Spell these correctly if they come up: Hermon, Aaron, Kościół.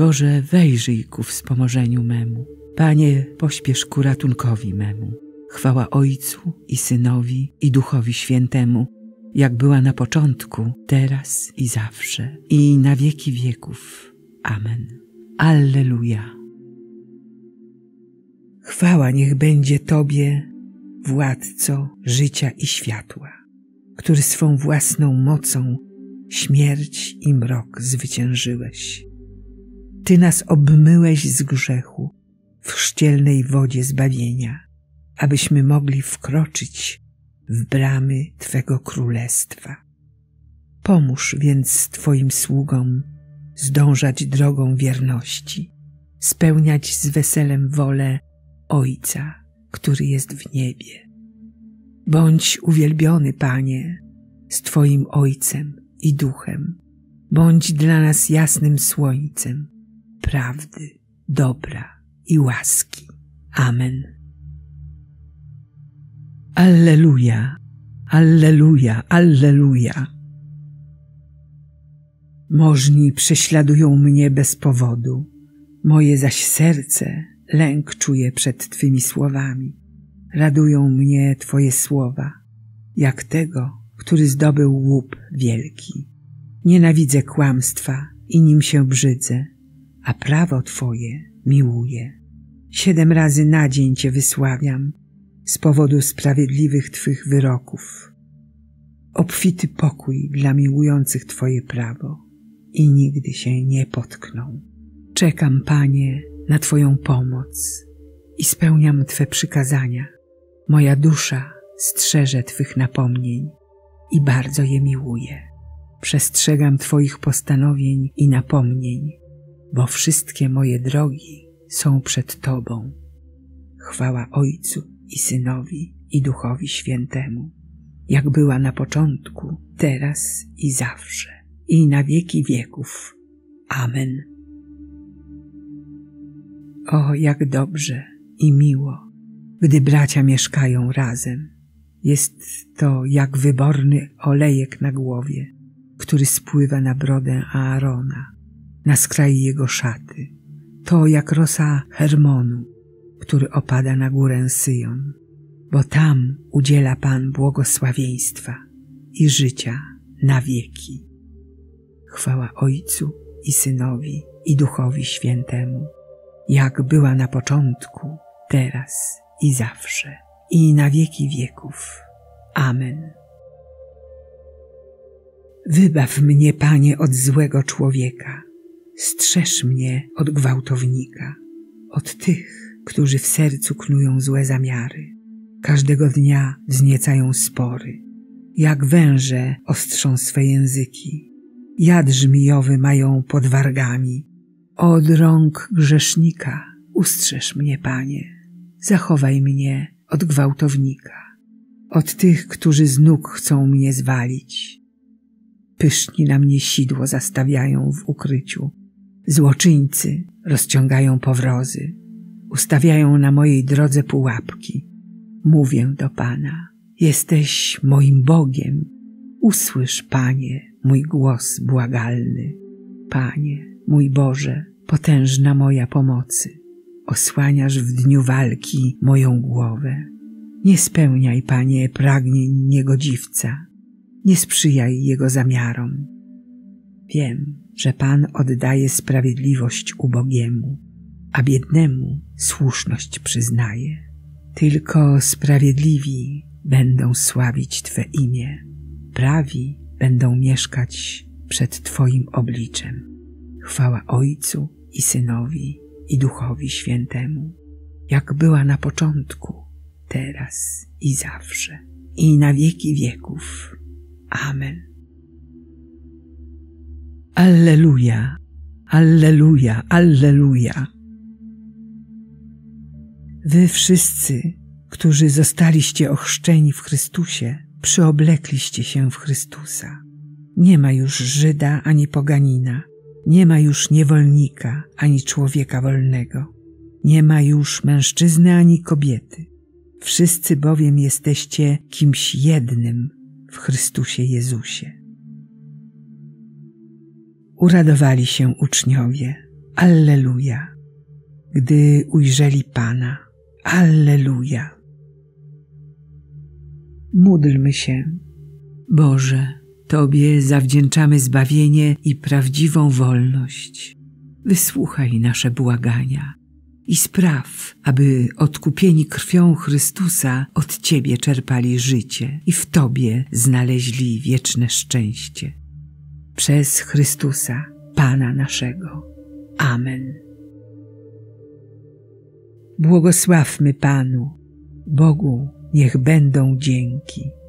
Boże, wejrzyj ku wspomożeniu memu. Panie, pośpiesz ku ratunkowi memu. Chwała Ojcu i Synowi, i Duchowi Świętemu, jak była na początku, teraz i zawsze, i na wieki wieków. Amen. Alleluja. Chwała niech będzie Tobie, Władco życia i światła, który swą własną mocą śmierć i mrok zwyciężyłeś. Ty nas obmyłeś z grzechu w chrzcielnej wodzie zbawienia, abyśmy mogli wkroczyć w bramy Twego Królestwa. Pomóż więc Twoim sługom zdążać drogą wierności, spełniać z weselem wolę Ojca, który jest w niebie. Bądź uwielbiony, Panie, z Twoim Ojcem i Duchem. Bądź dla nas jasnym słońcem prawdy, dobra i łaski. Amen. Alleluja, alleluja, alleluja. Możni prześladują mnie bez powodu, moje zaś serce lęk czuje przed Twymi słowami. Radują mnie Twoje słowa, jak tego, który zdobył łup wielki. Nienawidzę kłamstwa i nim się brzydzę, a prawo Twoje miłuję. 7 razy na dzień Cię wysławiam z powodu sprawiedliwych Twych wyroków. Obfity pokój dla miłujących Twoje prawo i nigdy się nie potkną. Czekam, Panie, na Twoją pomoc i spełniam Twe przykazania. Moja dusza strzeże Twych napomnień i bardzo je miłuje. Przestrzegam Twoich postanowień i napomnień, bo wszystkie moje drogi są przed Tobą. Chwała Ojcu i Synowi, i Duchowi Świętemu, jak była na początku, teraz i zawsze, i na wieki wieków. Amen. O, jak dobrze i miło, gdy bracia mieszkają razem. Jest to jak wyborny olejek na głowie, który spływa na brodę Aarona, na skraj jego szaty. To jak rosa Hermonu, który opada na górę Syjon, bo tam udziela Pan błogosławieństwa i życia na wieki. Chwała Ojcu i Synowi, i Duchowi Świętemu, jak była na początku, teraz i zawsze, i na wieki wieków. Amen. Wybaw mnie, Panie, od złego człowieka, strzeż mnie od gwałtownika, od tych, którzy w sercu knują złe zamiary. Każdego dnia wzniecają spory, jak węże ostrzą swe języki, jad żmijowy mają pod wargami. Od rąk grzesznika ustrzeż mnie, Panie, zachowaj mnie od gwałtownika, od tych, którzy z nóg chcą mnie zwalić. Pyszni na mnie sidło zastawiają w ukryciu, złoczyńcy rozciągają powrozy, ustawiają na mojej drodze pułapki. Mówię do Pana, jesteś moim Bogiem, usłysz, Panie, mój głos błagalny. Panie, mój Boże, potężna moja pomocy, osłaniasz w dniu walki moją głowę. Nie spełniaj, Panie, pragnień niegodziwca, nie sprzyjaj jego zamiarom. Wiem, że Pan oddaje sprawiedliwość ubogiemu, a biednemu słuszność przyznaje. Tylko sprawiedliwi będą sławić Twe imię, prawi będą mieszkać przed Twoim obliczem. Chwała Ojcu i Synowi, i Duchowi Świętemu, jak była na początku, teraz i zawsze, i na wieki wieków. Amen. Alleluja, alleluja, alleluja. Wy wszyscy, którzy zostaliście ochrzczeni w Chrystusie, przyoblekliście się w Chrystusa. Nie ma już Żyda ani poganina, nie ma już niewolnika ani człowieka wolnego, nie ma już mężczyzny ani kobiety. Wszyscy bowiem jesteście kimś jednym w Chrystusie Jezusie. Uradowali się uczniowie, Alleluja! Gdy ujrzeli Pana. Alleluja! Módlmy się. Boże, Tobie zawdzięczamy zbawienie i prawdziwą wolność. Wysłuchaj nasze błagania i spraw, aby odkupieni krwią Chrystusa od Ciebie czerpali życie i w Tobie znaleźli wieczne szczęście. Przez Chrystusa, Pana naszego. Amen. Błogosławmy Panu, Bogu niech będą dzięki.